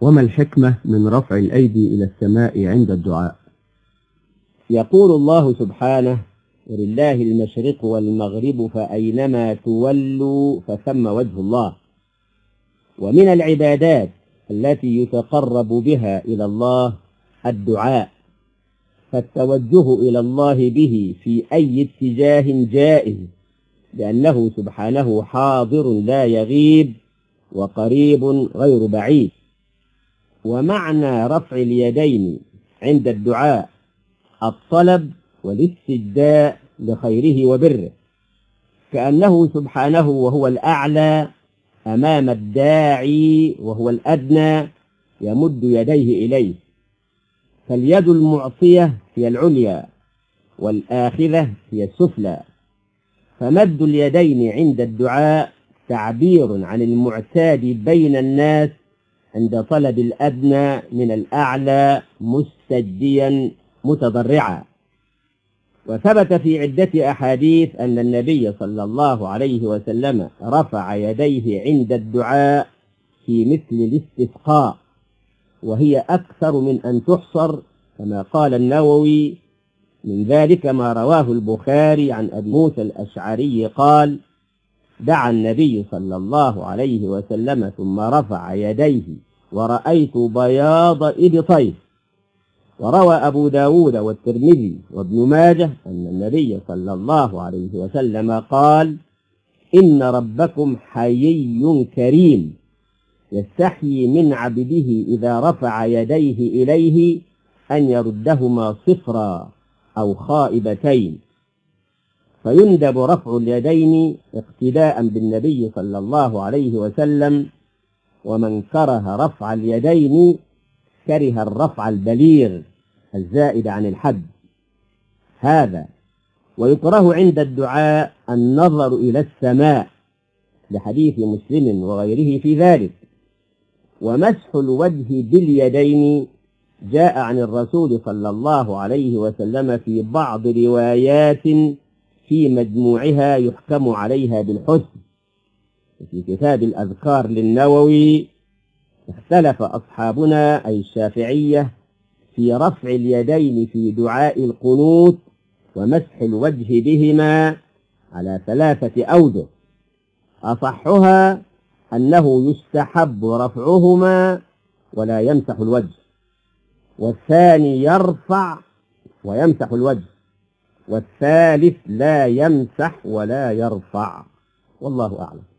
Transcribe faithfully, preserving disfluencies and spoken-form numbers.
وما الحكمة من رفع الأيدي إلى السماء عند الدعاء؟ يقول الله سبحانه: ولله المشرق والمغرب فأينما تولوا فثم وجه الله. ومن العبادات التي يتقرب بها إلى الله الدعاء، فالتوجه إلى الله به في أي اتجاه جائز، لأنه سبحانه حاضر لا يغيب وقريب غير بعيد. ومعنى رفع اليدين عند الدعاء الطلب والاستجداء لخيره وبره، كأنه سبحانه وهو الأعلى أمام الداعي وهو الأدنى يمد يديه إليه، فاليد المعطية هي العليا والآخذة هي السفلى، فمد اليدين عند الدعاء تعبير عن المعتاد بين الناس عند طلب الأدنى من الأعلى مستجديا متضرعا. وثبت في عدة أحاديث أن النبي صلى الله عليه وسلم رفع يديه عند الدعاء في مثل الاستسقاء، وهي أكثر من أن تحصر، كما قال النووي: من ذلك ما رواه البخاري عن أبي موسى الأشعري قال: دعا النبي صلى الله عليه وسلم ثم رفع يديه ورأيت بياض إبطيه. وروى أبو داود والترمذي وابن ماجه أن النبي صلى الله عليه وسلم قال: إن ربكم حيي كريم يستحيي من عبده إذا رفع يديه إليه أن يردهما صفرا أو خائبتين. فيندب رفع اليدين اقتداء بالنبي صلى الله عليه وسلم، ومن كره رفع اليدين كره الرفع البليغ الزائد عن الحد هذا. ويكره عند الدعاء النظر إلى السماء لحديث مسلم وغيره في ذلك. ومسح الوجه باليدين جاء عن الرسول صلى الله عليه وسلم في بعض روايات في مجموعها يحكم عليها بالحسن. في كتاب الأذكار للنووي اختلف أصحابنا أي الشافعية في رفع اليدين في دعاء القنوت ومسح الوجه بهما على ثلاثة أوجه، أصحها أنه يستحب رفعهما ولا يمسح الوجه، والثاني يرفع ويمسح الوجه، والثالث لا يمسح ولا يرفع، والله أعلم.